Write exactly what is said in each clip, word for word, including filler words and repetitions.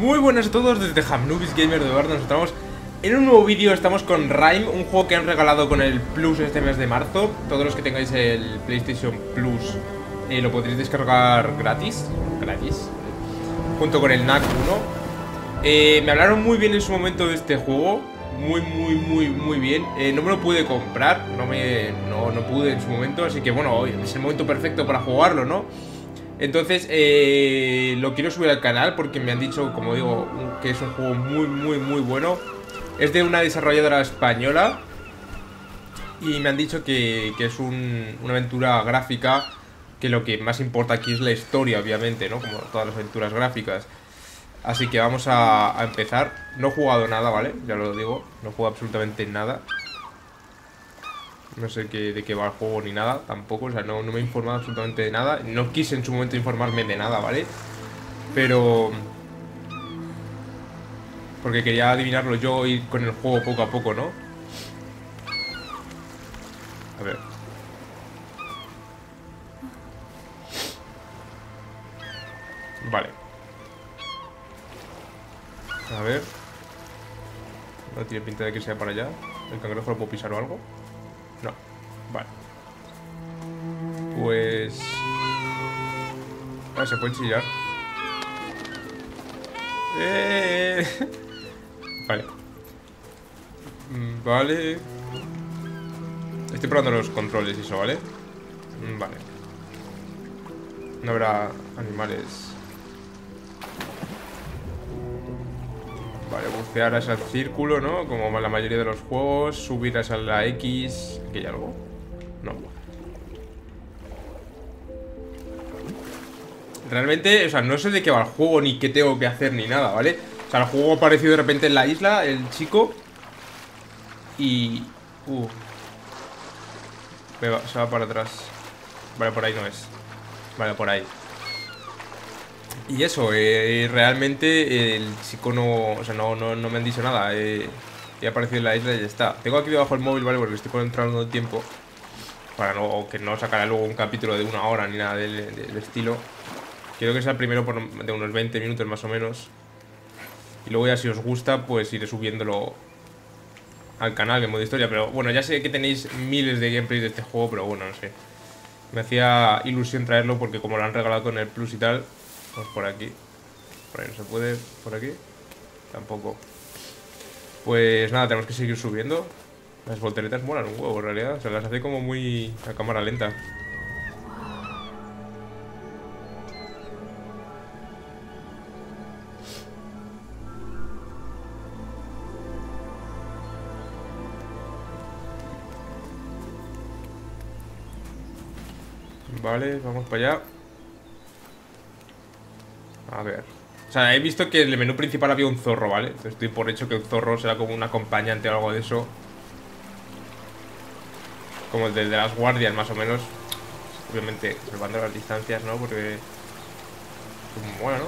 Muy buenas a todos, desde HapnubisGamers de verdad nos encontramos en un nuevo vídeo. Estamos con RIME, un juego que han regalado con el Plus este mes de marzo. Todos los que tengáis el PlayStation Plus eh, lo podréis descargar gratis, gratis, junto con el NAC uno. eh, Me hablaron muy bien en su momento de este juego, muy, muy, muy, muy bien. eh, No me lo pude comprar, no, me, no, no pude en su momento, así que bueno, es el momento perfecto para jugarlo, ¿no? Entonces, eh, lo quiero subir al canal porque me han dicho, como digo, que es un juego muy, muy, muy bueno. Es de una desarrolladora española y me han dicho que, que es un, una aventura gráfica, que lo que más importa aquí es la historia, obviamente, ¿no? Como todas las aventuras gráficas. Así que vamos a, a empezar. No he jugado nada, ¿vale? Ya lo digo, no he jugado absolutamente nada. No sé qué, de qué va el juego ni nada, tampoco, o sea, no, no me he informado absolutamente de nada. No quise en su momento informarme de nada, ¿vale? Pero... porque quería adivinarlo yo, ir con el juego poco a poco, ¿no? A ver... vale. A ver... no tiene pinta de que sea para allá. ¿El cangrejo lo puedo pisar o algo? No, vale. Pues... ah, se puede chillar. Eh... Vale. Vale. Estoy probando los controles y eso, ¿vale? Vale. No habrá animales. Vale, bucear hacia el círculo, ¿no? Como la mayoría de los juegos. Subir hacia la X. ¿Aquí hay algo? No. Realmente, o sea, no sé de qué va el juego, ni qué tengo que hacer, ni nada, ¿vale? O sea, el juego apareció de repente en la isla, el chico. Y... Uh. Va, se va para atrás. Vale, por ahí no es. Vale, por ahí. Y eso, eh, realmente el chico no... o sea, no, no, no me han dicho nada. Eh, he aparecido en la isla y ya está. Tengo aquí debajo el móvil, ¿vale? Porque estoy controlando el tiempo. Para no, que no sacara luego un capítulo de una hora ni nada del, del estilo. Quiero que sea primero por, de unos veinte minutos más o menos. Y luego ya si os gusta, pues iré subiéndolo al canal en modo historia. Pero bueno, ya sé que tenéis miles de gameplays de este juego, pero bueno, no sé. Me hacía ilusión traerlo porque como lo han regalado con el Plus y tal... pues por aquí. Por ahí no se puede. Por aquí tampoco. Pues nada, tenemos que seguir subiendo. Las volteretas molan un huevo en realidad. Se las hace como muy a cámara lenta. Vale, vamos para allá. A ver. O sea, he visto que en el menú principal había un zorro, ¿vale? Entonces estoy por hecho que el zorro será como un acompañante o algo de eso. Como el de, de las guardias, más o menos. Obviamente, observando las distancias, ¿no? Porque... pues, bueno, ¿no?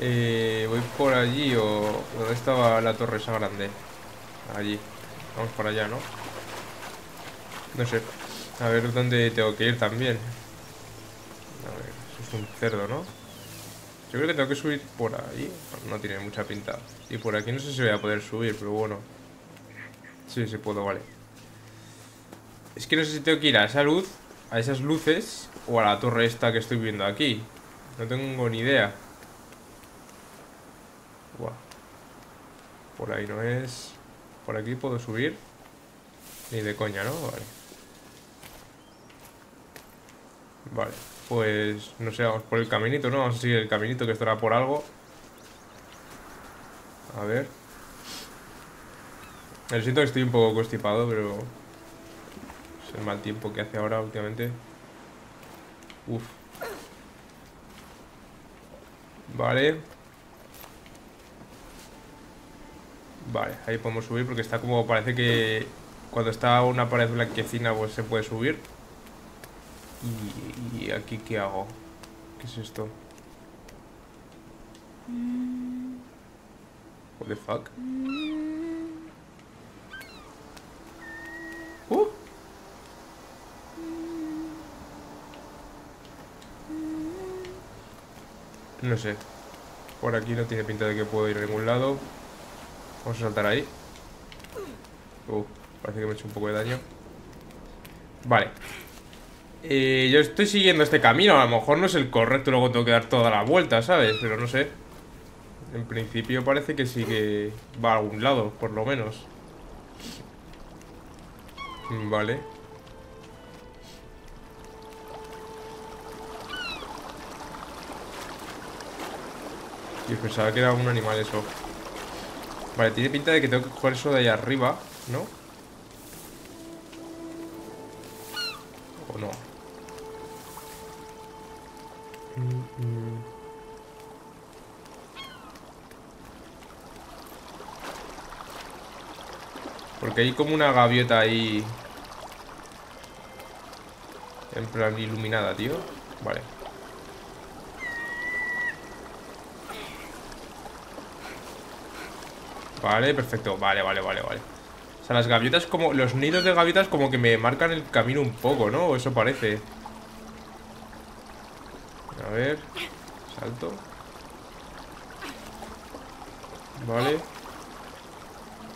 Eh, voy por allí o... ¿dónde estaba la torre esa grande? Allí. Vamos por allá, ¿no? No sé. A ver dónde tengo que ir también. A ver, eso es un cerdo, ¿no? Yo creo que tengo que subir por ahí. No tiene mucha pinta. Y por aquí no sé si voy a poder subir, pero bueno. Sí, sí puedo, vale. Es que no sé si tengo que ir a esa luz, a esas luces, o a la torre esta que estoy viendo aquí. No tengo ni idea. Buah. Por ahí no es. Por aquí puedo subir. Ni de coña, ¿no? Vale. Vale. Pues, no sé, vamos por el caminito, ¿no? Vamos a seguir el caminito que estará por algo. A ver. Me siento que estoy un poco constipado, pero... es el mal tiempo que hace ahora últimamente. Uf. Vale. Vale, ahí podemos subir porque está como... parece que cuando está una pared blanquecina pues se puede subir. Y, ¿Y aquí qué hago? ¿Qué es esto? What the fuck? Uh. No sé. Por aquí no tiene pinta de que puedo ir a ningún lado. Vamos a saltar ahí. Uh, parece que me he hecho un poco de daño. Vale. Eh, yo estoy siguiendo este camino. A lo mejor no es el correcto, luego tengo que dar toda la vuelta, ¿sabes? Pero no sé. En principio parece que sí que va a algún lado, por lo menos. Vale. Yo pensaba que era un animal eso. Vale, tiene pinta de que tengo que coger eso de allá arriba, ¿no? ¿O no? Porque hay como una gaviota ahí, en plan iluminada, tío. Vale. Vale, perfecto. Vale, vale, vale, vale. O sea, las gaviotas como... Los nidos de gaviotas como que me marcan el camino un poco, ¿no? Eso parece. A ver. Salto. Vale.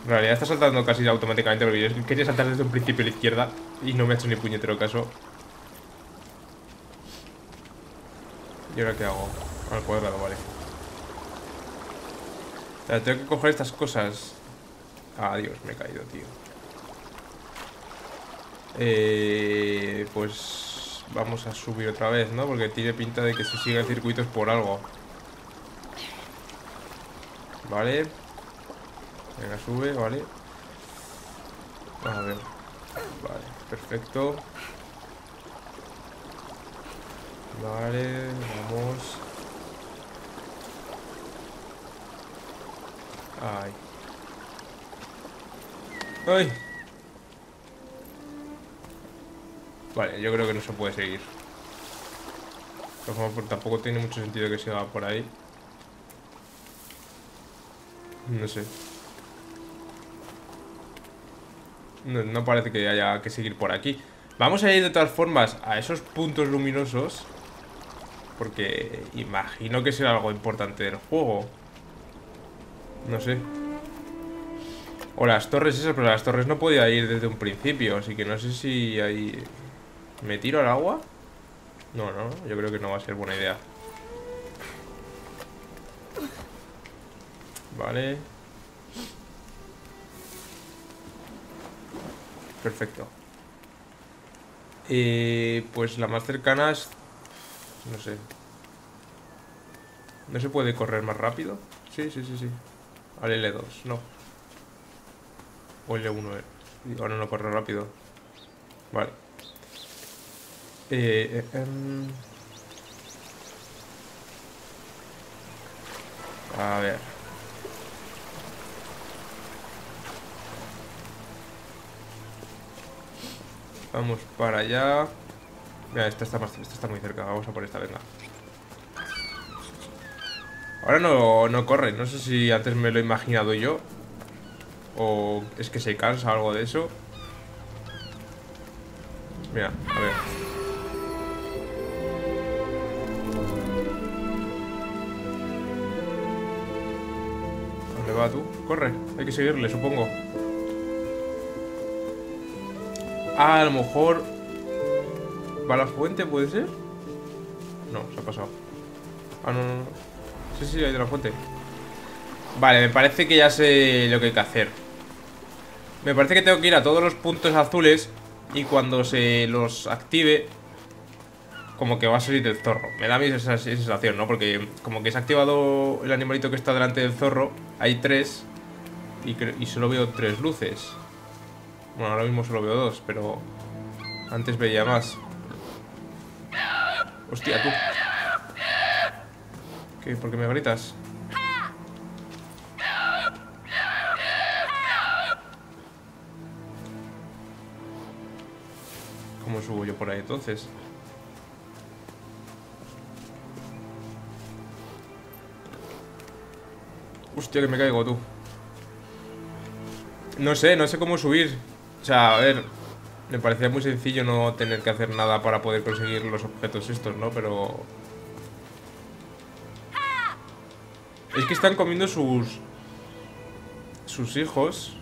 En realidad está saltando casi automáticamente, porque yo quería saltar desde un principio a la izquierda y no me ha hecho ni puñetero caso. ¿Y ahora qué hago? Al cuadrado, vale. Tengo que coger estas cosas. Ah, Dios, me he caído, tío. Eh, pues vamos a subir otra vez, ¿no? Porque tiene pinta de que si siguen circuitos por algo. Vale. Venga, sube, vale. A ver. Vale, perfecto. Vale, vamos. Ay. Ay. Vale, yo creo que no se puede seguir. Pero tampoco tiene mucho sentido que siga por ahí. No sé. No, no parece que haya que seguir por aquí. Vamos a ir de todas formas a esos puntos luminosos, porque imagino que será algo importante del juego. No sé. O las torres esas, pero las torres no podía ir desde un principio, así que no sé si ahí... ¿Me tiro al agua? No, no, yo creo que no va a ser buena idea. Vale. Perfecto. Eh, pues la más cercana es... No sé. ¿No se puede correr más rápido? Sí, sí, sí, sí. Al L dos, no. O L uno, eh. Ahora no corre rápido. Vale. Eh, eh, eh. A ver. Vamos para allá. Mira, esta está, más, esta está muy cerca. Vamos a por esta, venga. Ahora no, no corre. No sé si antes me lo he imaginado yo, o es que se cansa, algo de eso. Mira, a ver. ¿Dónde va tú? Corre, hay que seguirle, supongo. Ah, a lo mejor... ¿Va a la fuente, puede ser? No, se ha pasado. Ah, no, no, no. Sí, sí, hay de la fuente. Vale, me parece que ya sé lo que hay que hacer. Me parece que tengo que ir a todos los puntos azules, y cuando se los active, como que va a salir del zorro. Me da a mí esa sensación, ¿no? Porque como que se ha activado el animalito que está delante del zorro. Hay tres. Y, y solo veo tres luces. Bueno, ahora mismo solo veo dos, pero antes veía más. Hostia, tú. ¿Qué? ¿Por qué me gritas? ¿Cómo subo yo por ahí entonces? Hostia, que me caigo, tú. No sé, no sé cómo subir. O sea, a ver, me parecía muy sencillo no tener que hacer nada para poder conseguir los objetos estos, ¿no? Pero... Es que están comiendo sus... sus hijos.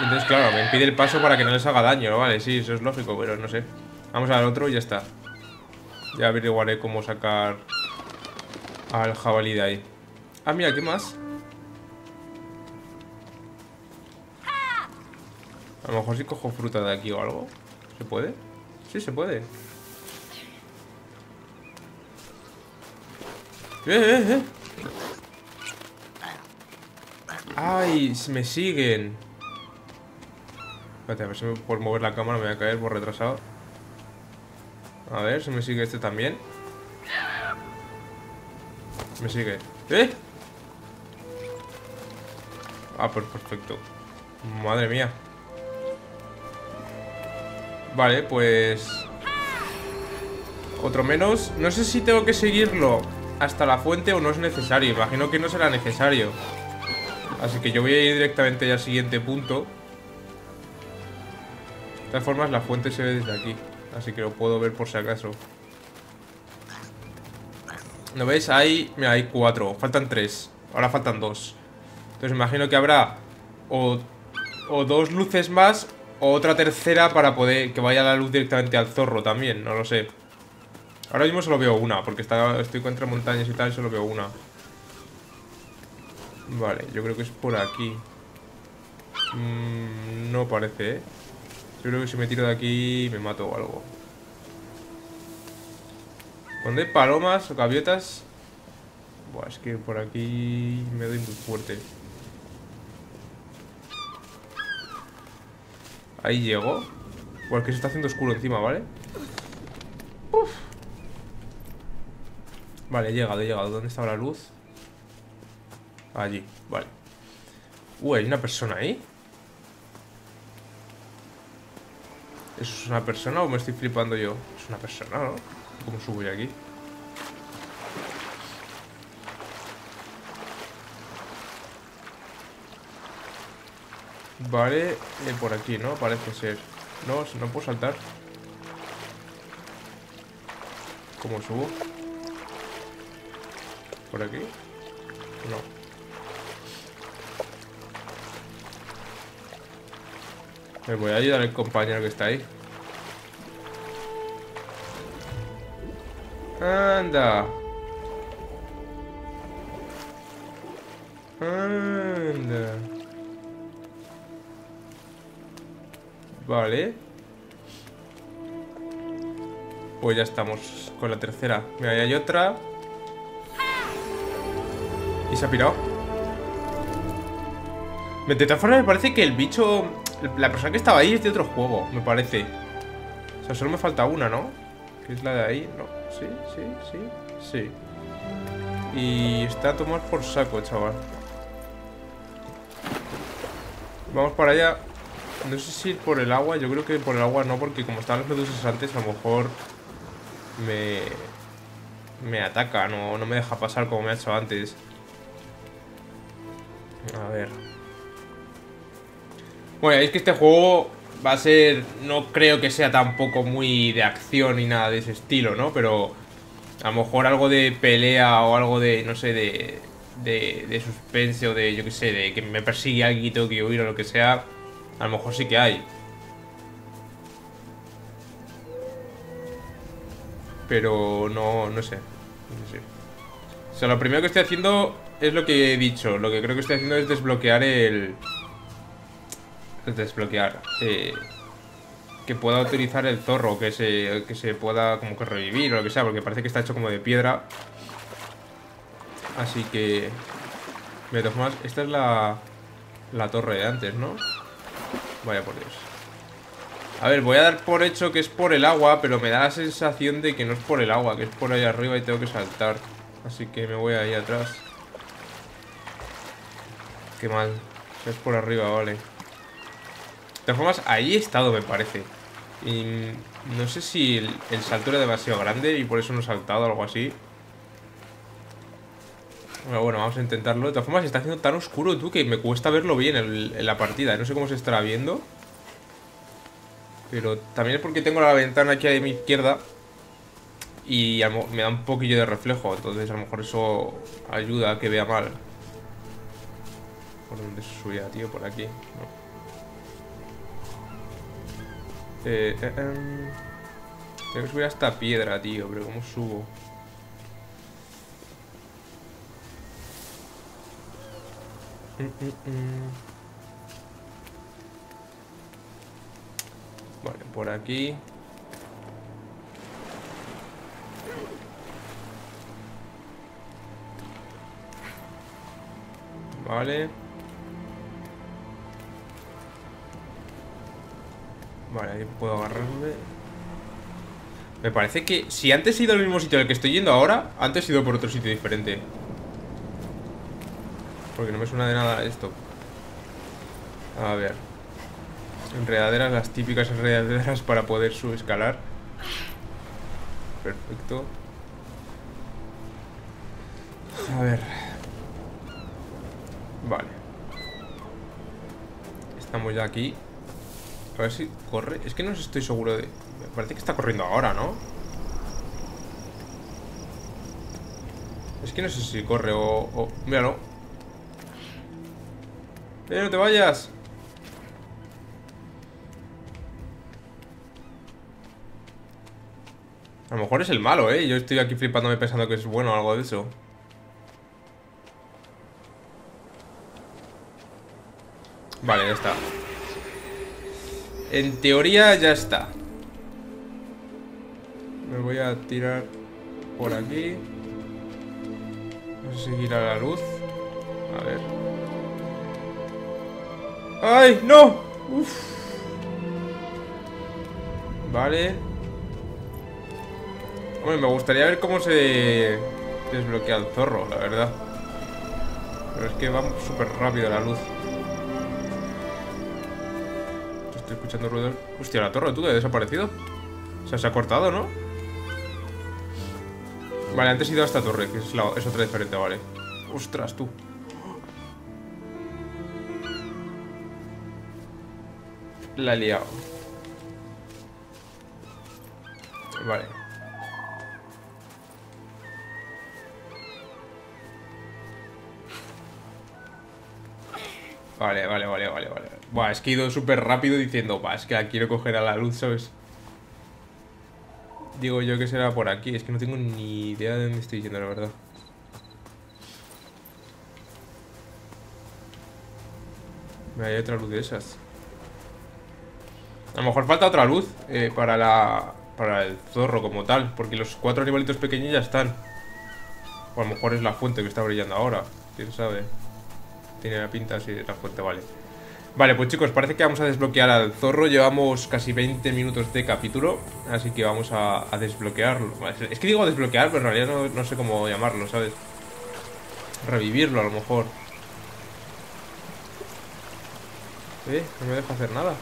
Entonces, claro, me impide el paso para que no les haga daño, ¿no? Vale, sí, eso es lógico, pero no sé. Vamos al otro y ya está. Ya averiguaré cómo sacar al jabalí de ahí. Ah, mira, ¿qué más? A lo mejor si cojo fruta de aquí o algo. ¿Se puede? Sí, se puede. ¡Eh, eh, eh! ¡Ay! Me siguen. Espérate, a ver si me, por mover la cámara me voy a caer por retrasado. A ver si me sigue este también. Me sigue. ¡Eh! Ah, pues perfecto. Madre mía. Vale, pues... otro menos. No sé si tengo que seguirlo hasta la fuente o no es necesario. Imagino que no será necesario. Así que yo voy a ir directamente ya al siguiente punto. De todas formas, la fuente se ve desde aquí, así que lo puedo ver por si acaso. ¿Lo veis? Hay... mira, hay cuatro. Faltan tres. Ahora faltan dos. Entonces imagino que habrá o, o dos luces más o otra tercera para poder... que vaya la luz directamente al zorro también. No lo sé. Ahora mismo solo veo una, porque está, estoy contra montañas y tal, y solo veo una. Vale, yo creo que es por aquí. Mm, no parece, ¿eh? Yo creo que si me tiro de aquí me mato o algo. ¿Dónde hay palomas o gaviotas? Buah, es que por aquí me doy muy fuerte. Ahí llego. Buah, es que se está haciendo oscuro encima, ¿vale? Uf. Vale, he llegado, he llegado. ¿Dónde estaba la luz? Allí, vale. Uy, hay una persona ahí. ¿Eso es una persona o me estoy flipando yo? Es una persona, ¿no? ¿Cómo subo yo aquí? Vale, eh, por aquí, ¿no? Parece ser. No, no puedo saltar. ¿Cómo subo? ¿Por aquí? No. Me voy a ayudar al compañero que está ahí. Anda. Anda. Vale. Pues ya estamos con la tercera. Mira, ahí hay otra. Y se ha pirado. De todas formas me parece que el bicho... la persona que estaba ahí es de otro juego, me parece. O sea, solo me falta una, ¿no? Que es la de ahí, ¿no? Sí, sí, sí, sí. Y está a tomar por saco, chaval. Vamos para allá. No sé si ir por el agua, yo creo que por el agua no, porque como estaban los medusos antes, a lo mejor me... me ataca, no, no me deja pasar como me ha hecho antes. A ver... bueno, es que este juego va a ser... no creo que sea tampoco muy de acción ni nada de ese estilo, ¿no? Pero a lo mejor algo de pelea o algo de, no sé, de... De, de suspense o de, yo qué sé, de que me persigue alguien y tengo que huir o lo que sea. A lo mejor sí que hay. Pero no, no sé. No sé. O sea, lo primero que estoy haciendo es lo que he dicho. Lo que creo que estoy haciendo es desbloquear el... desbloquear eh, que pueda utilizar el zorro, que se, que se pueda como que revivir o lo que sea, porque parece que está hecho como de piedra. Así que me toco más. Esta es la, la torre de antes, ¿no? Vaya por Dios. A ver, voy a dar por hecho que es por el agua, pero me da la sensación de que no es por el agua, que es por ahí arriba y tengo que saltar. Así que me voy ahí atrás. Qué mal. Es por arriba, vale. De todas formas, ahí he estado, me parece. Y no sé si el, el salto era demasiado grande y por eso no he saltado o algo así. Bueno, bueno, vamos a intentarlo. De todas formas, se está haciendo tan oscuro, tú, que me cuesta verlo bien en, en la partida. No sé cómo se estará viendo. Pero también es porque tengo la ventana aquí a mi izquierda. y a, me da un poquillo de reflejo, entonces a lo mejor eso ayuda a que vea mal. ¿Por dónde subía, tío? Por aquí, ¿no? Eh, eh, eh. Tengo que subir a esta piedra, tío, pero ¿cómo subo? Mm, mm, mm. Vale, por aquí. Vale. Vale, ahí puedo agarrarme. Me parece que si antes he ido al mismo sitio al que estoy yendo ahora, antes he ido por otro sitio diferente, porque no me suena de nada esto. A ver. Enredaderas, las típicas enredaderas para poder subescalar. Perfecto. A ver. Vale. Estamos ya aquí. A ver si corre. Es que no estoy seguro de... Me parece que está corriendo ahora, ¿no? Es que no sé si corre o... o... Míralo. ¡Eh, no te vayas! A lo mejor es el malo, ¿eh? Yo estoy aquí flipándome pensando que es bueno o algo de eso. Vale, ya está. En teoría ya está. Me voy a tirar por aquí. No sé si gira la luz. A ver. ¡Ay, no! Uf. Vale. Hombre, me gustaría ver cómo se desbloquea el zorro, la verdad. Pero es que va súper rápido la luz. Estoy escuchando ruido. Hostia, la torre, tú, que ha desaparecido. O sea, se ha cortado, ¿no? Vale, antes he ido a esta torre, que es, la, es otra diferente, vale. Ostras, tú. La he liado. Vale. Vale, vale, vale, vale, vale. Buah, es que he ido súper rápido diciendo, va, es que la quiero coger a la luz, ¿sabes? Digo yo que será por aquí, es que no tengo ni idea de dónde estoy yendo, la verdad. Mira, hay otra luz de esas. A lo mejor falta otra luz eh, para la... para el zorro como tal, porque los cuatro animalitos pequeños ya están. O a lo mejor es la fuente que está brillando ahora, quién sabe. Tiene la pinta así de la fuente, vale. Vale, pues chicos, parece que vamos a desbloquear al zorro. Llevamos casi veinte minutos de capítulo, así que vamos a, a desbloquearlo. Es que digo desbloquear, pero en realidad no, no sé cómo llamarlo, ¿sabes? Revivirlo, a lo mejor. ¿Eh? No me deja hacer nada.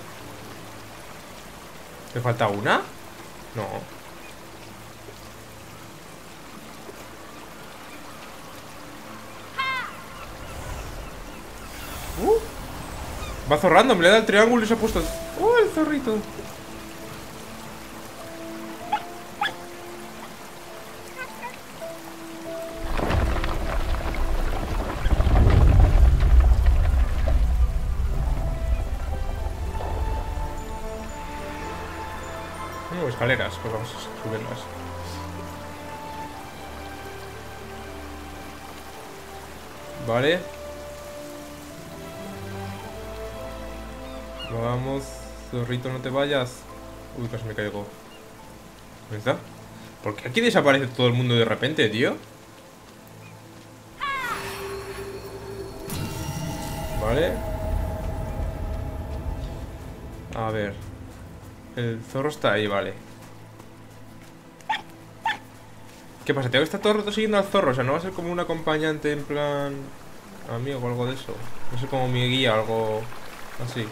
¿Me falta una? No. Uh Va zorrando, me le da el triángulo y se ha puesto... ¡Oh, el zorrito! Uh, escaleras, pues vamos a subirlas. Vale. Vamos, zorrito, no te vayas. Uy, casi me caigo. ¿Dónde está? ¿Por qué aquí desaparece todo el mundo de repente, tío? Vale. A ver. El zorro está ahí, vale. ¿Qué pasa? ¿Tengo que estar todo el rato siguiendo al zorro? O sea, ¿no va a ser como un acompañante en plan... amigo o algo de eso? No sé, como mi guía, algo así.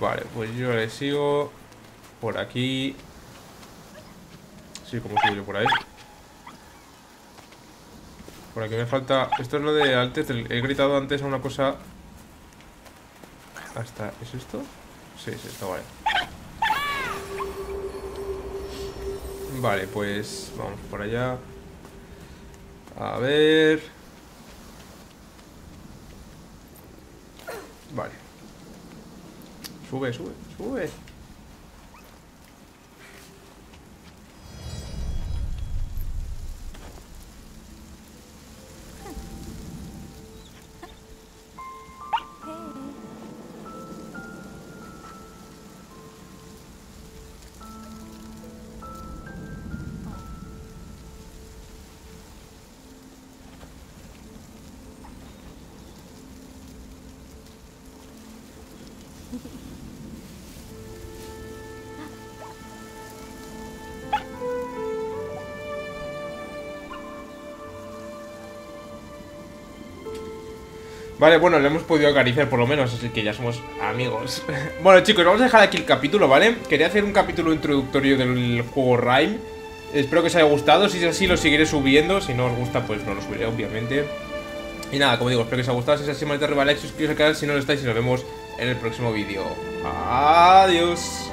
Vale, pues yo le sigo por aquí. Sí, como sigo yo por ahí. Por aquí me falta... Esto es lo de antes, he gritado antes a una cosa. Hasta... ¿Es esto? Sí, es esto, vale. Vale, pues vamos por allá. A ver. Vale. Sube, sube, sube. Vale, bueno, le hemos podido acariciar por lo menos, así que ya somos amigos. Bueno, chicos, vamos a dejar aquí el capítulo, ¿vale? Quería hacer un capítulo introductorio del juego RIME. Espero que os haya gustado, si es así lo seguiré subiendo. Si no os gusta, pues no lo subiré, obviamente. Y nada, como digo, espero que os haya gustado. Si es así, manita arriba, like, suscribiros al canal si no lo estáis. Y nos vemos en el próximo vídeo. Adiós.